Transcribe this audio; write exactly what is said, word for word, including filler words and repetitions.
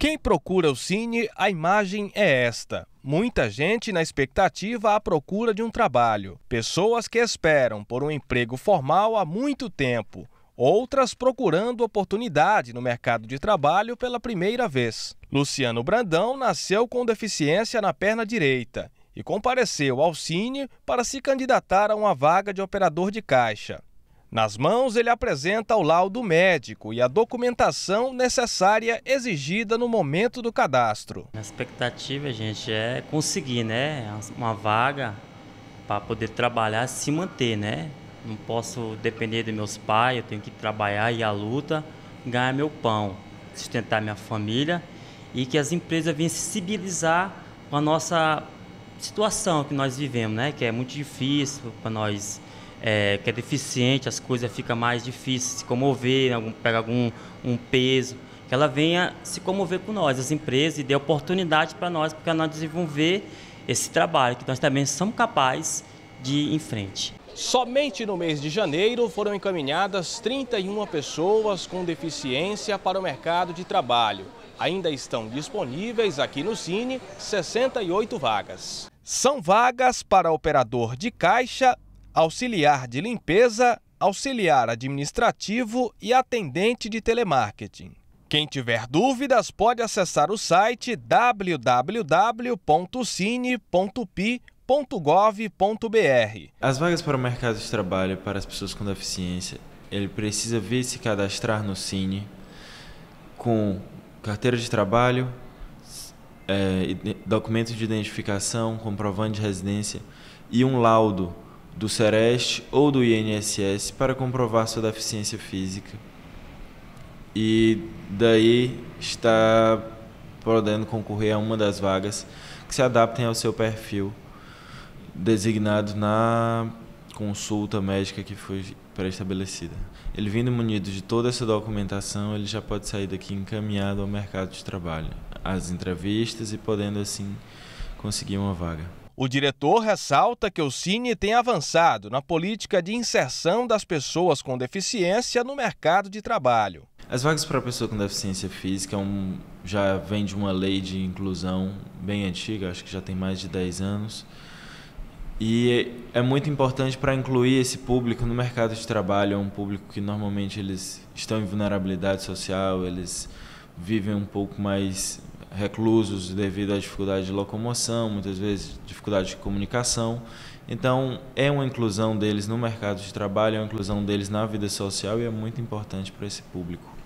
Quem procura o Sine, a imagem é esta. Muita gente na expectativa à procura de um trabalho. Pessoas que esperam por um emprego formal há muito tempo. Outras procurando oportunidade no mercado de trabalho pela primeira vez. Luciano Brandão nasceu com deficiência na perna direita e compareceu ao Sine para se candidatar a uma vaga de operador de caixa. Nas mãos, ele apresenta o laudo médico e a documentação necessária exigida no momento do cadastro. A expectativa, gente, é conseguir, né, uma vaga para poder trabalhar e se manter, né? Não posso depender dos meus pais, eu tenho que trabalhar e a luta, ganhar meu pão, sustentar minha família e que as empresas venham se civilizar com a nossa situação que nós vivemos, né? Que é muito difícil para nós. É, que é deficiente, as coisas ficam mais difíceis de se comover, algum, pegar algum um peso, que ela venha se comover com nós, as empresas, e dê oportunidade para nós, porque nós desenvolver esse trabalho, que nós também somos capazes de ir em frente. Somente no mês de janeiro foram encaminhadas trinta e uma pessoas com deficiência para o mercado de trabalho. Ainda estão disponíveis aqui no Sine sessenta e oito vagas. São vagas para operador de caixa, auxiliar de limpeza, auxiliar administrativo e atendente de telemarketing. Quem tiver dúvidas pode acessar o site w w w ponto sine ponto p i ponto gov ponto br. As vagas para o mercado de trabalho para as pessoas com deficiência, ele precisa vir se cadastrar no Sine com carteira de trabalho, é, documento de identificação, comprovante de residência e um laudo do Sereste ou do I N S S para comprovar sua deficiência física e daí está podendo concorrer a uma das vagas que se adaptem ao seu perfil designado na consulta médica que foi pré-estabelecida. Ele vindo munido de toda essa documentação, ele já pode sair daqui encaminhado ao mercado de trabalho, às entrevistas e podendo assim conseguir uma vaga. O diretor ressalta que o Sine tem avançado na política de inserção das pessoas com deficiência no mercado de trabalho. As vagas para a pessoa com deficiência física um, já vem de uma lei de inclusão bem antiga, acho que já tem mais de dez anos. E é muito importante para incluir esse público no mercado de trabalho, é um público que normalmente eles estão em vulnerabilidade social, eles vivem um pouco mais reclusos devido à dificuldade de locomoção, muitas vezes dificuldade de comunicação. Então, é uma inclusão deles no mercado de trabalho, é uma inclusão deles na vida social e é muito importante para esse público.